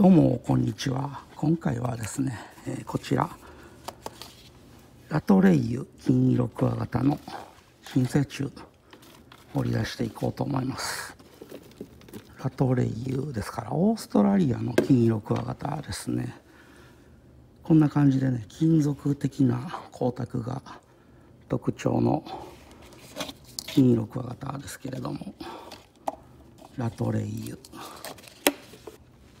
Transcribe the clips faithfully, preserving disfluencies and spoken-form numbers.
どうもこんにちは。今回はですね、えー、こちらラトレイユ金色クワガタの新成虫掘り出していこうと思います。ラトレイユですからオーストラリアの金色クワガタですね。こんな感じでね、金属的な光沢が特徴の金色クワガタですけれども、ラトレイユ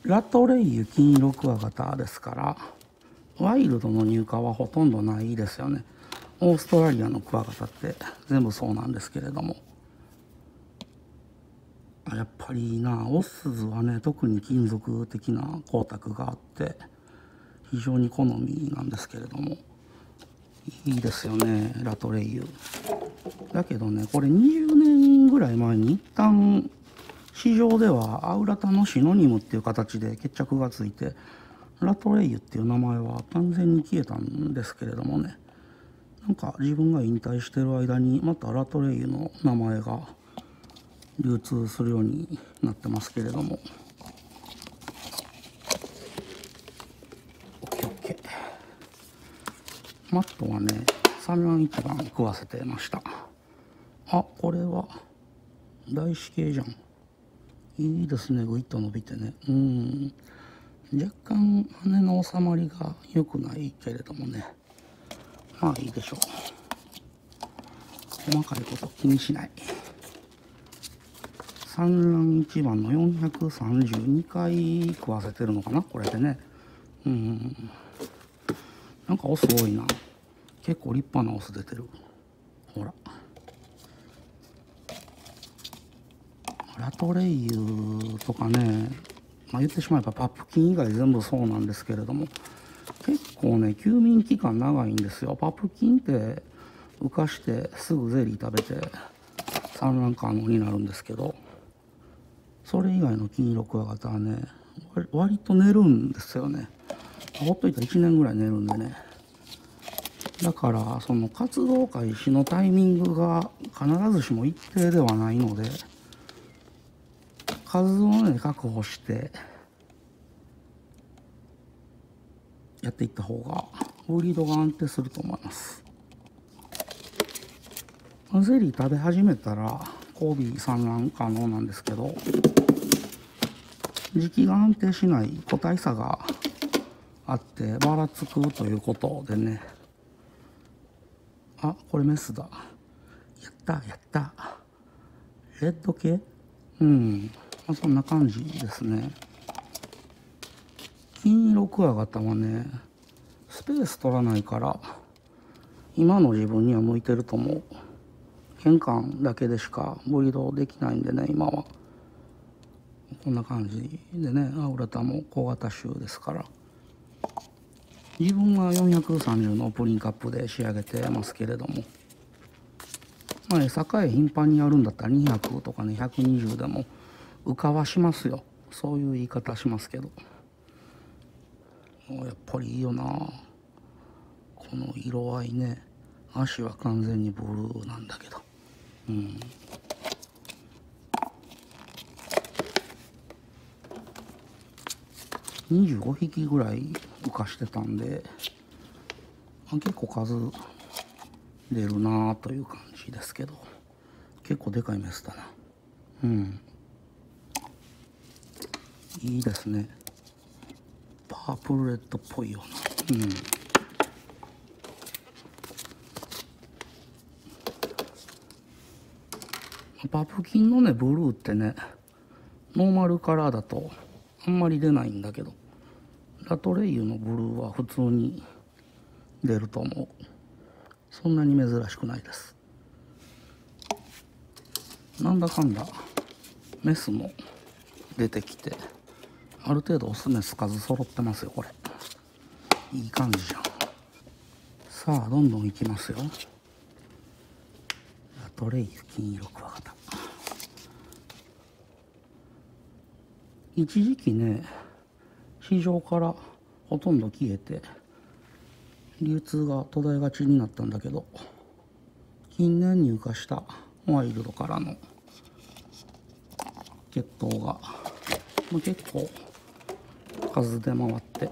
ラトレイユ金色クワガタですからワイルドの入荷はほとんどないですよね。オーストラリアのクワガタって全部そうなんですけれども、やっぱりいいな。オスズはね、特に金属的な光沢があって非常に好みなんですけれども、いいですよねラトレイユ。だけどね、これにじゅうねんぐらい前に一旦市場ではアウラタのシノニムっていう形で決着がついて、ラトレイユっていう名前は完全に消えたんですけれどもね、なんか自分が引退してる間にまたラトレイユの名前が流通するようになってますけれども、マットはね産卵一番食わせてました。あ、これは大子系じゃん。いいですね、ぐいっと伸びてね。うん、若干羽の収まりが良くないけれどもね、まあいいでしょう。細かいこと気にしない。産卵一番のよんひゃくさんじゅうにかい食わせてるのかな、これでね。うん、なんかオス多いな。結構立派なオス出てる。ほらラトレイユとかね、まあ、言ってしまえばパプキン以外全部そうなんですけれども、結構ね休眠期間長いんですよ。パプキンって浮かしてすぐゼリー食べて産卵可能になるんですけど、それ以外の金色クワガタはね割と寝るんですよね。ほっといたらいちねんぐらい寝るんでね。だからその活動開始のタイミングが必ずしも一定ではないので、数をね確保してやっていった方がブリードが安定すると思います。ゼリー食べ始めたら交尾産卵可能なんですけど、時期が安定しない個体差があってばらつくということでね。あ、これメスだ。やったやった、レッド系。うん、まあ、そんな感じですね。金色クワガタはねスペース取らないから今の自分には向いてると思う。玄関だけでしかブリードできないんでね、今は。こんな感じでね、アウラタも小型種ですから。自分はよんひゃくさんじゅうのプリンカップで仕上げてますけれども、まあ、餌替え頻繁にやるんだったらにひゃくとかねひゃくにじゅうでも浮かはしますよ。そういう言い方しますけど、やっぱりいいよなこの色合いね。足は完全にブルーなんだけど、うん、にじゅうごひきぐらい浮かしてたんで結構数出るなという感じですけど、結構でかいメスだな。うん、いいですね。パープルレッドっぽいような。うん、パプキンのねブルーってねノーマルカラーだとあんまり出ないんだけど、ラトレイユのブルーは普通に出ると思う。そんなに珍しくないです。なんだかんだメスも出てきて、ある程度オスメス数揃ってますよ。これいい感じじゃん。さあどんどんいきますよ。ラトレイユ金色クワガタ、一時期ね市場からほとんど消えて流通が途絶えがちになったんだけど、近年入荷したワイルドからの血統が、まあ、結構数出回って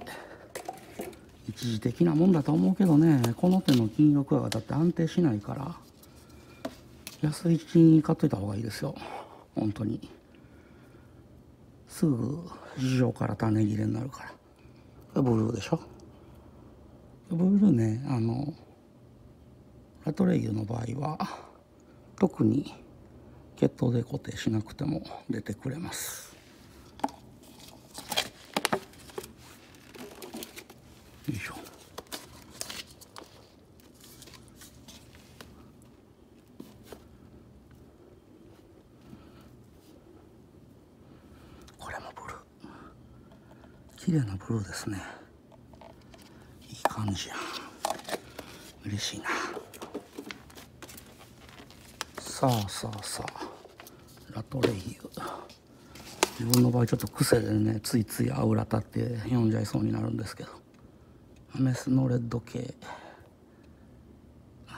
一時的なもんだと思うけどね。この手の金色クワガタって安定しないから安いうちに買っといた方がいいですよ。本当にすぐ市場から種切れになるから。これブルーでしょ。ブルーね、あのラトレイユの場合は特に血統で固定しなくても出てくれます。よいしょ。これもブルー、綺麗なブルーですね。いい感じや。嬉しいな。さあさあさあ、ラトレイユ。自分の場合ちょっと癖でね、ついついアウラタって呼んじゃいそうになるんですけど、アメスのレッド系、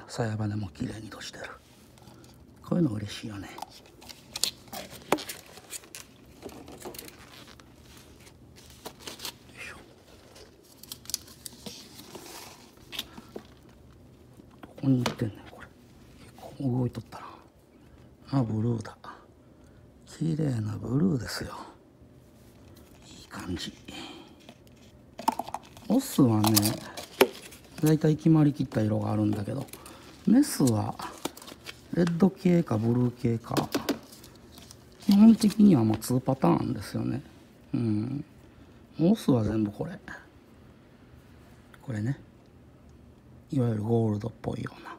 鞘羽も綺麗にとしてる。こういうの嬉しいよね。どこに行ってんねんこれ。結構動いとったなあ。ブルーだ。綺麗なブルーですよ。いい感じ。オスはね、だいたい決まりきった色があるんだけど、メスはレッド系かブルー系か、基本的にはまあにパターンですよね。うん。オスは全部これ。これね。いわゆるゴールドっぽいような。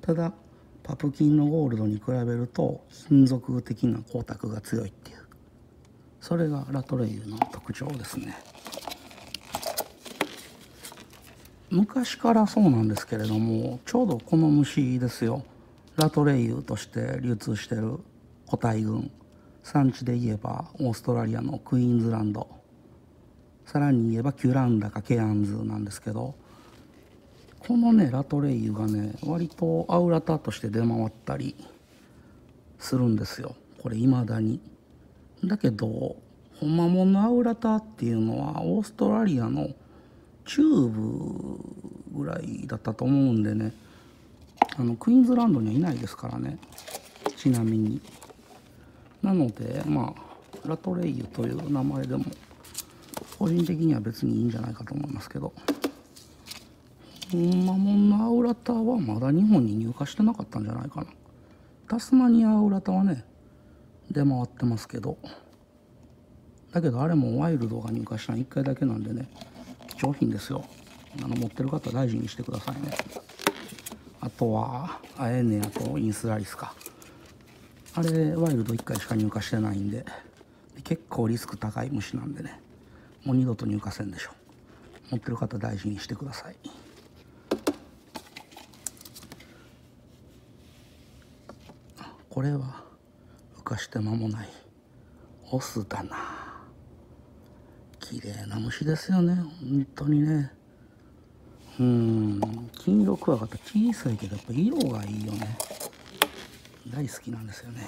ただ、パプキンのゴールドに比べると、金属的な光沢が強いっていう。それがラトレイユの特徴ですね。昔からそうなんですけれども、ちょうどこの虫ですよ、ラトレイユとして流通してる個体群、産地で言えばオーストラリアのクイーンズランド、さらに言えばキュランダかケアンズなんですけど、このねラトレイユがね割とアウラタとして出回ったりするんですよ。これいまだにだけど、ほんまもんのアウラタっていうのはオーストラリアの中部ぐらいだったと思うんでね、あのクイーンズランドにはいないですからね、ちなみに。なのでまあラトレイユという名前でも個人的には別にいいんじゃないかと思いますけど、ほんまもんのアウラタはまだ日本に入荷してなかったんじゃないかな。タスマニアアウラタはね出回ってますけど、だけどあれもワイルドが入荷したのいっかいだけなんでね、商品ですよ。あの持ってる方大事にしてくださいね。あとはアエネアとインスラリスか、あれワイルドいっかいしか入荷してないんで、結構リスク高い虫なんでね、もう二度と入荷せんでしょ。持ってる方大事にしてください。これは浮かして間もないオスだな。綺麗な虫ですよね、本当にね。うん、金色クワガタ小さいけどやっぱ色がいいよね。大好きなんですよね、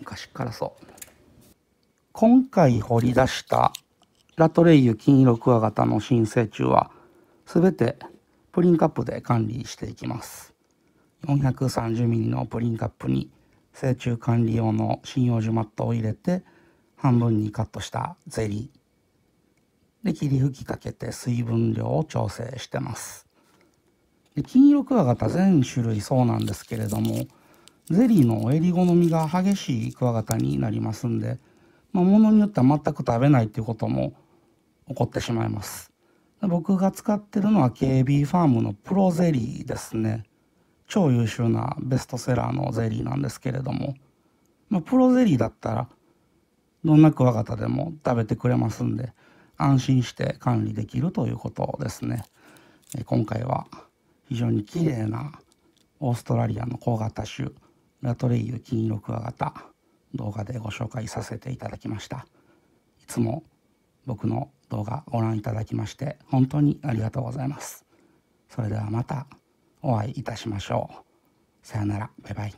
昔からそう。今回掘り出したラトレイユ金色クワガタの新成虫は全てプリンカップで管理していきます。 よんひゃくさんじゅうミリ のプリンカップに成虫管理用の針葉樹マットを入れて、半分にカットしたゼリーで霧吹きかけて水分量を調整してます。で金色クワガタ全種類そうなんですけれども、ゼリーの襟好みが激しいクワガタになりますんで、まあ、ものによっては全く食べないということも起こってしまいます。僕が使ってるのは ケービー ファームのプロゼリーですね。超優秀なベストセラーのゼリーなんですけれども、まあ、プロゼリーだったらどんなクワガタでも食べてくれますんで、安心して管理できるということですね。今回は非常に綺麗なオーストラリアの小型種ラトレイユ金色クワガタ、動画でご紹介させていただきました。いつも僕の動画ご覧いただきまして本当にありがとうございます。それではまたお会いいたしましょう。さよなら、バイバイ。